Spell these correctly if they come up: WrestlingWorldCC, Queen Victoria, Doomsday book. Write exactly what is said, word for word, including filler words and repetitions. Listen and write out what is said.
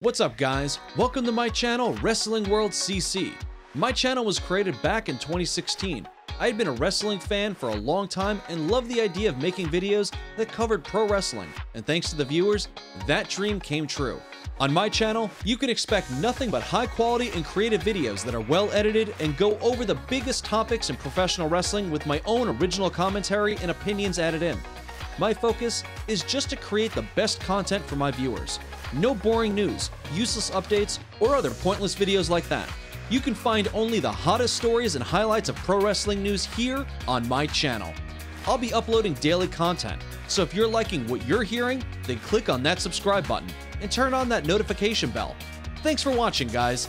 What's up guys, welcome to my channel Wrestling World C C. My channel was created back in twenty sixteen. I had been a wrestling fan for a long time and loved the idea of making videos that covered pro wrestling, and thanks to the viewers, that dream came true. On my channel, you can expect nothing but high quality and creative videos that are well edited and go over the biggest topics in professional wrestling with my own original commentary and opinions added in. My focus is just to create the best content for my viewers. No boring news, useless updates, or other pointless videos like that. You can find only the hottest stories and highlights of pro wrestling news here on my channel. I'll be uploading daily content, so if you're liking what you're hearing, then click on that subscribe button and turn on that notification bell. Thanks for watching, guys.